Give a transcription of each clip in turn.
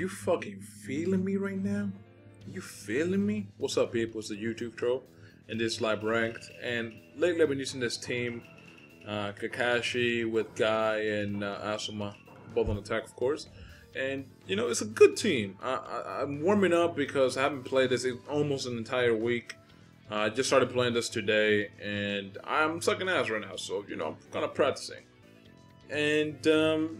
you fucking feeling me right now? You feeling me? What's up, people? It's the YouTube Tr0ll, and this live ranked. And lately I've been using this team, Kakashi with Gai and Asuma, both on attack, of course. And you know, it's a good team. I'm warming up because I haven't played this in almost an entire week. I just started playing this today, and I'm sucking ass right now. So you know, I'm kind of practicing. And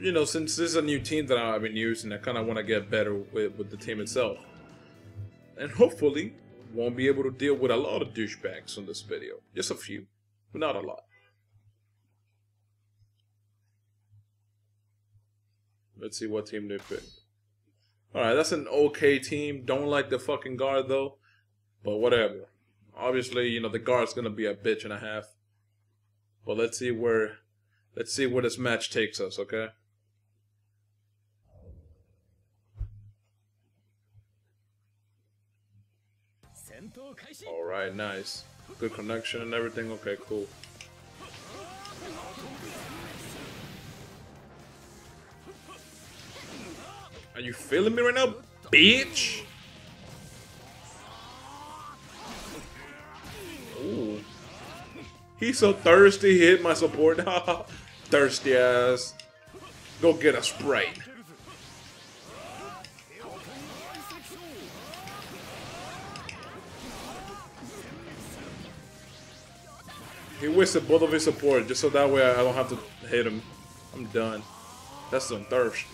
you know, since this is a new team that I've been using, I kind of want to get better with the team itself. And hopefully, won't be able to deal with a lot of douchebags on this video. Just a few, but not a lot. Let's see what team they pick. Alright, that's an okay team. Don't like the fucking guard though, but whatever. Obviously, you know, the guard's gonna be a bitch and a half. But let's see where this match takes us, okay? Alright, nice. Good connection and everything, okay, cool. Are you feeling me right now, bitch? Ooh. He's so thirsty, he hit my support. Thirsty ass. Go get a Sprite. He wasted both of his support just so that way I don't have to hit him. I'm done. That's some thirst.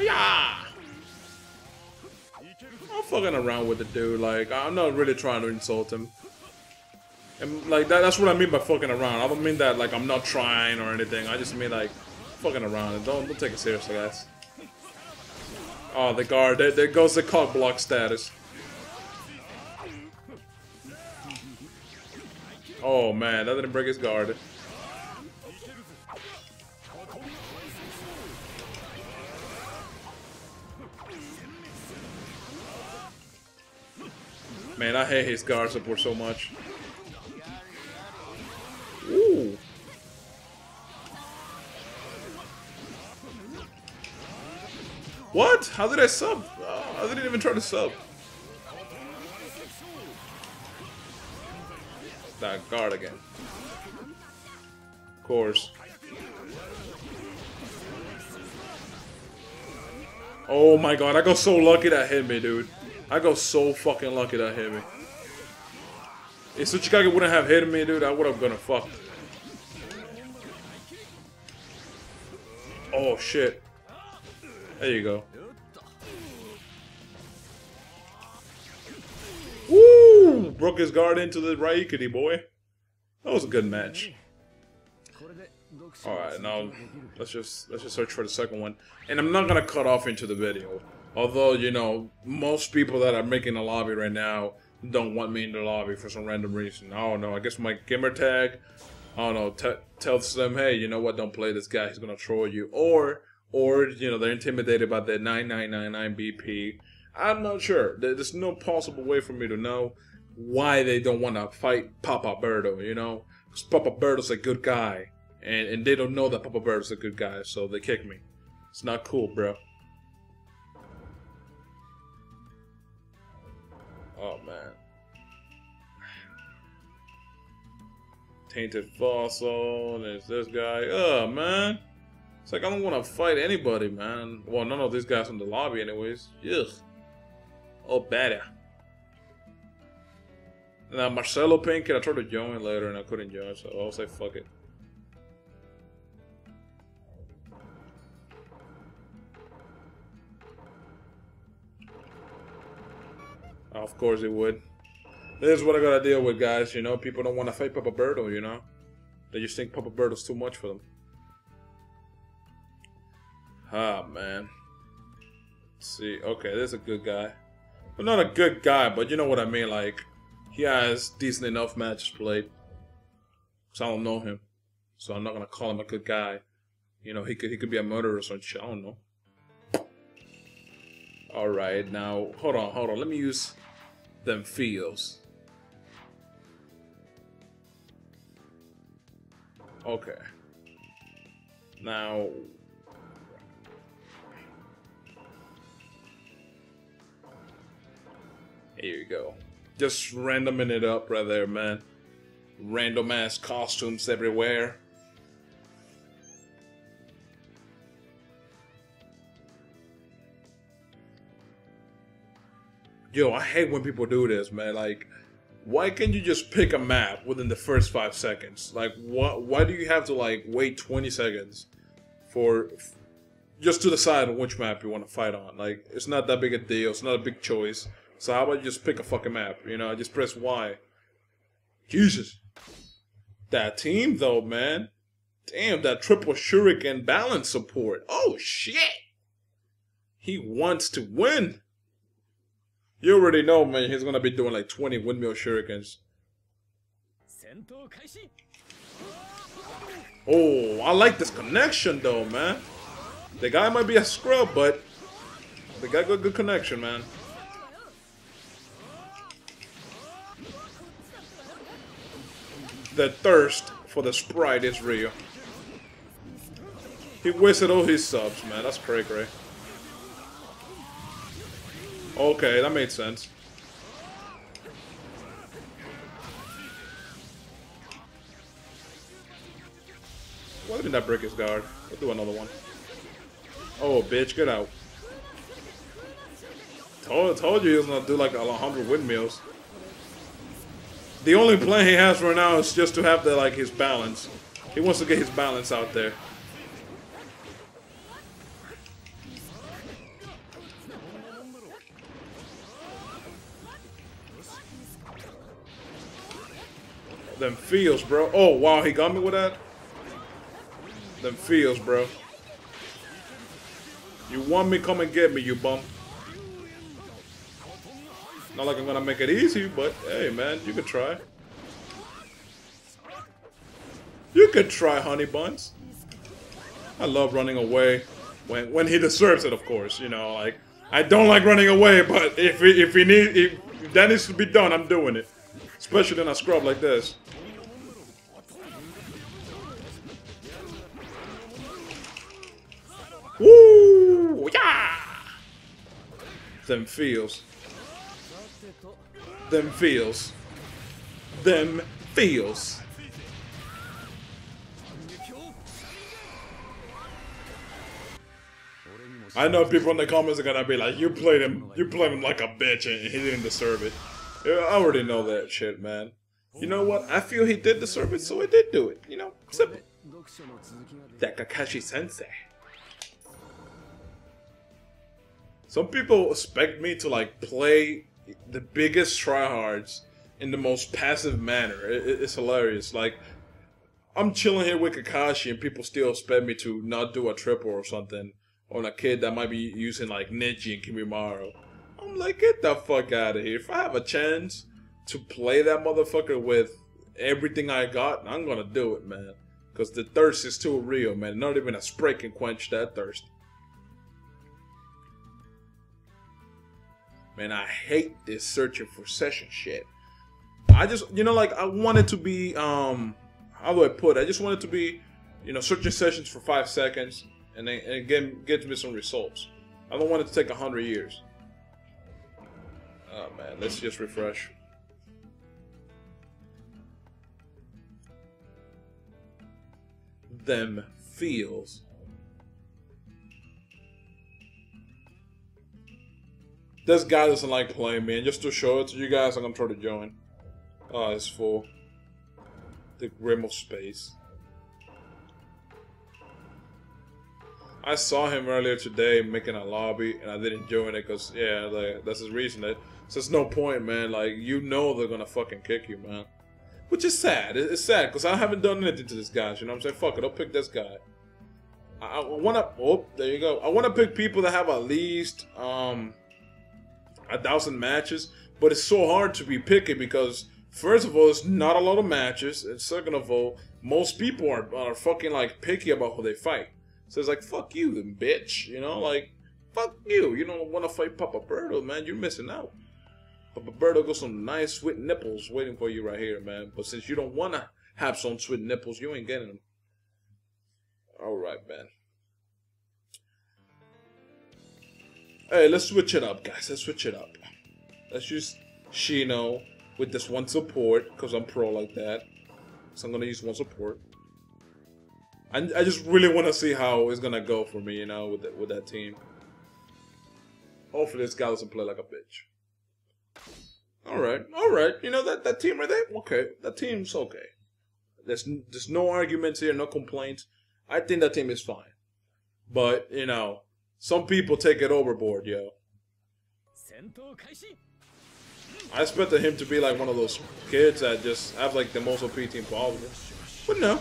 Yeah, I'm fucking around with the dude. Like, I'm not really trying to insult him, and like that's what I mean by fucking around. I don't mean that like I'm not trying or anything. I just mean like fucking around. And don't take it seriously, guys. Oh, the guard. There goes the cock block status. Oh man, that didn't break his guard. Man, I hate his guard support so much. Ooh. What? How did I sub? I didn't even try to sub. That guard again. Of course. Oh my god, I got so lucky that hit me, dude. I got so fucking lucky that hit me. If Suchikage wouldn't have hit me, dude, I would have gone to fuck. Oh shit. There you go. Woo! Broke his guard into the Raikiri, boy. That was a good match. Alright, now let's just search for the second one. And I'm not gonna cut off into the video. Although, you know, most people that are making a lobby right now don't want me in the lobby for some random reason. I don't know, I guess my gamer tag, I don't know, tells them, hey, you know what, don't play this guy, he's gonna troll you. Or you know, they're intimidated by the 9999 BP. I'm not sure. There's no possible way for me to know why they don't want to fight Papa Berto, you know? Because Papa Berto's a good guy, and they don't know that Papa Berto's a good guy, so they kick me. It's not cool, bro. Oh man. Tainted Fossil, there's this guy. Oh man. It's like I don't want to fight anybody, man. Well, none of these guys in the lobby anyways. Ugh. Oh better. Now Marcelo Pink, I tried to join later and I couldn't join, so I'll say fuck it. Of course it would. This is what I gotta deal with, guys. You know, people don't want to fight Papa Birdo, you know? They just think Papa Birdo's too much for them. Ah, man. Let's see. Okay, this is a good guy. Well, not a good guy, but you know what I mean. Like, he has decent enough matches played. Because I don't know him. So I'm not gonna call him a good guy. You know, he could be a murderer or some shit. I don't know. Alright, now, hold on. Let me use them feels. Okay. Now, Here you go. Just randoming it up right there, man. Random ass costumes everywhere. Yo, I hate when people do this, man. Like, why can't you just pick a map within the first 5 seconds? Like, why do you have to, like, wait 20 seconds for just to decide on which map you want to fight on? Like, it's not that big a deal. It's not a big choice. So how about you just pick a fucking map? You know, just press Y. Jesus. That team, though, man. Damn, that triple shuriken balance support. Oh, shit. He wants to win. You already know, man, he's gonna be doing like 20 windmill shurikens. Oh, I like this connection though, man. The guy might be a scrub, but the guy got good connection, man. The thirst for the sprite is real. He wasted all his subs, man. That's cray-cray. Okay, that made sense. Why didn't that break his guard? We'll do another one. Oh, bitch, get out. Told you he was gonna do like 100 windmills. The only plan he has right now is just to have the, like, his balance. He wants to get his balance out there. Them feels, bro. Oh, wow, he got me with that? Them feels, bro. You want me, come and get me, you bum. Not like I'm gonna make it easy, but hey, man, you could try. You could try, honey buns. I love running away when he deserves it, of course. You know, like, I don't like running away, but if that needs to be done, I'm doing it. Especially in a scrub like this. Woo! Yeah! Them feels. Them feels. Them feels. I know people in the comments are gonna be like, you played him like a bitch and he didn't deserve it. I already know that shit, man. You know what? I feel he did deserve it, so I did do it. You know? Simple. That Kakashi-sensei. Some people expect me to, like, play the biggest tryhards in the most passive manner. It's hilarious. Like, I'm chilling here with Kakashi and people still expect me to not do a triple or something on a kid that might be using, like, Niji and Kimimaro. I'm like, get the fuck out of here. If I have a chance to play that motherfucker with everything I got, I'm gonna do it, man. Because the thirst is too real, man. Not even a spray can quench that thirst. Man, I hate this searching for session shit. I just, you know, like, I wanted to be, how do I put it? I just wanted to be, you know, searching sessions for 5 seconds and then again, gives me some results. I don't want it to take 100 years. Oh man, let's just refresh. Them feels. This guy doesn't like playing, man. Just to show it to you guys, I'm gonna try to join. Oh, it's full. The rim of space. I saw him earlier today making a lobby, and I didn't join it because, yeah, like, that's his reason. So there's no point, man. Like, you know they're gonna fucking kick you, man. Which is sad. It's sad because I haven't done anything to this guy. You know what I'm saying? Fuck it. I'll pick this guy. I wanna. Oh, there you go. I wanna pick people that have at least 1,000 matches, but it's so hard to be picky because first of all, it's not a lot of matches, and second of all, most people are fucking like picky about who they fight. So it's like, fuck you, then, bitch. You know, like, fuck you. You don't want to fight Papa Berto, man. You're missing out. Papa Berto got some nice, sweet nipples waiting for you right here, man. But since you don't want to have some sweet nipples, you ain't getting them. All right, man. Hey, let's switch it up, guys. Let's switch it up. Let's just Shino with this one support, because I'm pro like that. So I'm going to use one support. I just really want to see how it's going to go for me, you know, with that team. Hopefully this guy doesn't play like a bitch. Alright. You know, that team right there? Okay, that team's okay. There's no arguments here, no complaints. I think that team is fine. But, you know, some people take it overboard, yo. I expected him to be like one of those kids that just have like the most OP team possible. But no.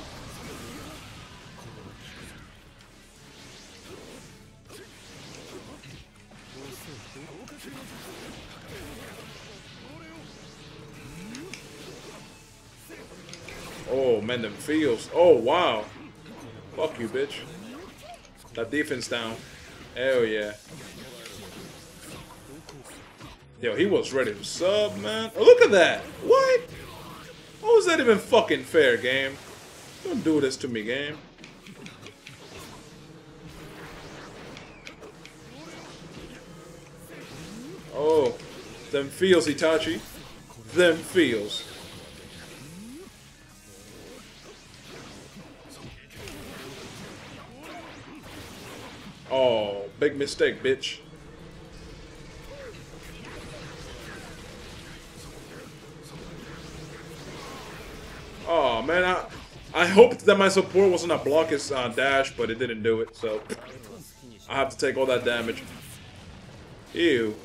Oh man, them fields. Oh wow. Fuck you, bitch. That defense down. Hell yeah. Yo, he was ready to sub, man. Oh, look at that. What? How is that even fucking fair, game? Don't do this to me, game. Oh. Them feels, Itachi. Them feels. Oh, big mistake, bitch. Oh man, I hoped that my support wasn't a block his dash, but it didn't do it, so I have to take all that damage. Ew.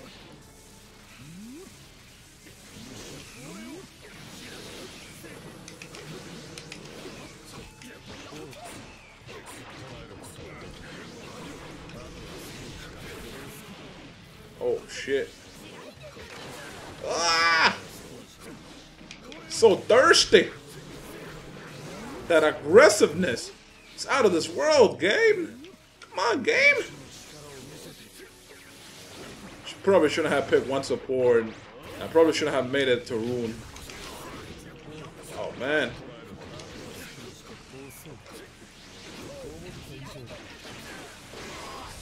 Oh shit. Ah! So thirsty! That aggressiveness. It's out of this world, game. Come on, game. She probably shouldn't have picked one support. I probably shouldn't have made it to Rune. Oh, man.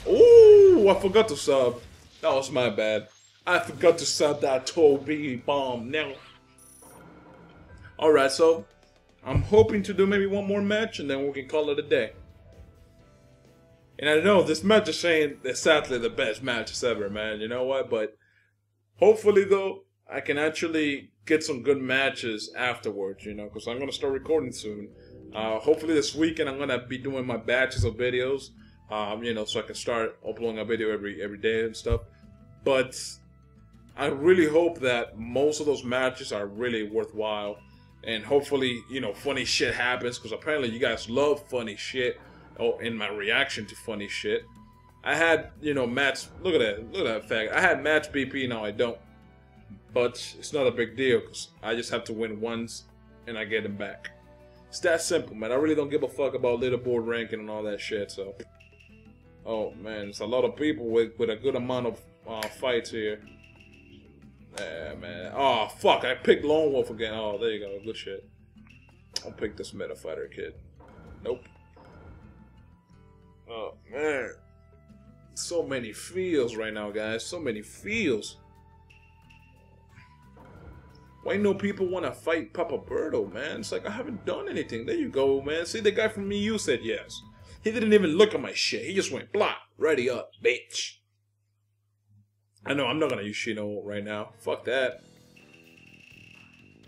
Ooh, I forgot to sub. That was my bad. I forgot to sub that Toby bomb now. Alright, so I'm hoping to do maybe one more match and then we can call it a day. And I know this match is saying it's sadly the best matches ever, man. You know what? But hopefully, though, I can actually get some good matches afterwards, you know, because I'm going to start recording soon. Hopefully this weekend I'm going to be doing my batches of videos, you know, so I can start uploading a video every day and stuff. But I really hope that most of those matches are really worthwhile. And hopefully, you know, funny shit happens, because apparently you guys love funny shit. Oh, in my reaction to funny shit. I had, you know, match. Look at that. Look at that fact. I had match BP, now I don't. But it's not a big deal, because I just have to win once, and I get them back. It's that simple, man. I really don't give a fuck about leaderboard ranking and all that shit, so. Oh, man. It's a lot of people with a good amount of fights here. Yeah, man. Oh, fuck. I picked Lone Wolf again. Oh, there you go. Good shit. I'll pick this meta fighter kid. Nope. Oh, man. So many feels right now, guys. So many feels. Why no people want to fight Papa Birdo, man? It's like, I haven't done anything. There you go, man. See, the guy from EU said yes. He didn't even look at my shit. He just went, blah, ready up, bitch. I know I'm not gonna use Shino right now. Fuck that.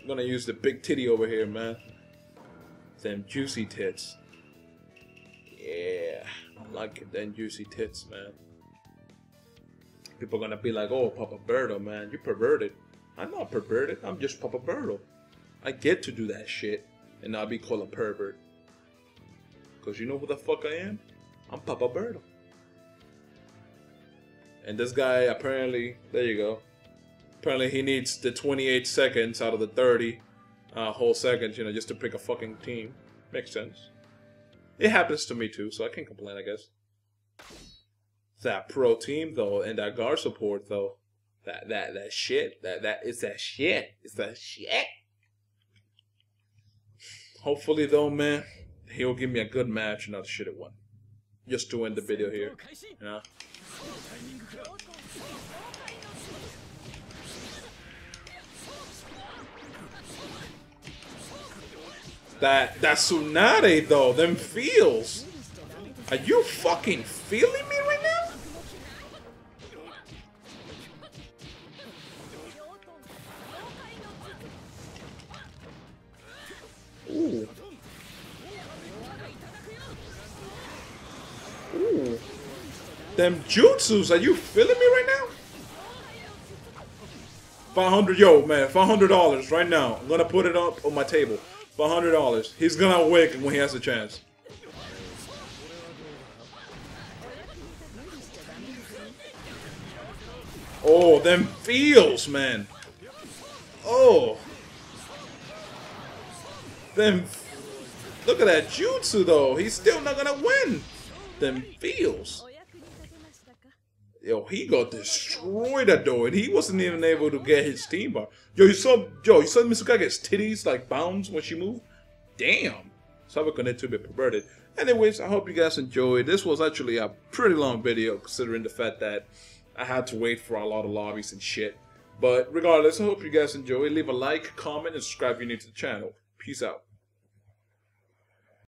I'm gonna use the big titty over here, man. Them juicy tits. Yeah, I like it. Them juicy tits, man. People are gonna be like, "Oh, Papa Berto, man, you perverted." I'm not perverted. I'm just Papa Berto. I get to do that shit and not be called a pervert. Cause you know who the fuck I am? I'm Papa Berto. And this guy apparently, there you go. Apparently he needs the 28 seconds out of the 30 whole seconds, you know, just to pick a fucking team. Makes sense. It happens to me too, so I can't complain, I guess. That pro team though, and that guard support though. That shit. It's that shit. It's that shit. Hopefully though, man, he'll give me a good match, not a shitty one. Just to end the video here. You know? That Tsunade though, them feels. Are you fucking feeling me right now? Ooh. Ooh. Them jutsus, are you feeling me right now? 500, yo, man, $500 right now. I'm gonna put it up on my table. $500. He's gonna awaken when he has a chance. Oh, them feels, man. Oh. Them. Look at that jutsu, though. He's still not gonna win. Them feels. Yo, he got destroyed that door, and he wasn't even able to get his team bar. Yo, you saw Mitsukage's titties like bounce when she moved? Damn. So I would connect to a bit perverted. Anyways, I hope you guys enjoyed. This was actually a pretty long video considering the fact that I had to wait for a lot of lobbies and shit. But regardless, I hope you guys enjoyed. Leave a like, comment, and subscribe if you're new to the channel. Peace out.